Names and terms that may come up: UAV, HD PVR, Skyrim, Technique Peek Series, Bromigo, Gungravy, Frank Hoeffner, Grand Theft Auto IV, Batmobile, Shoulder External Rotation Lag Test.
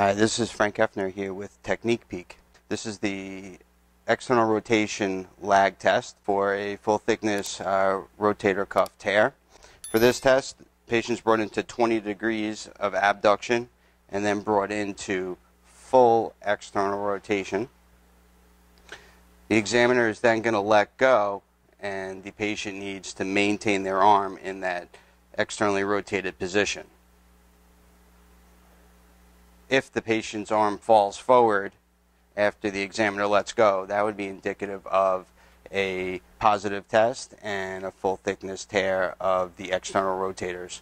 Hi, this is Frank Hoeffner here with Technique Peek. This is the external rotation lag test for a full thickness rotator cuff tear. For this test, patients brought into 20 degrees of abduction and then brought into full external rotation. The examiner is then going to let go, and the patient needs to maintain their arm in that externally rotated position. If the patient's arm falls forward after the examiner lets go, that would be indicative of a positive test and a full thickness tear of the external rotators.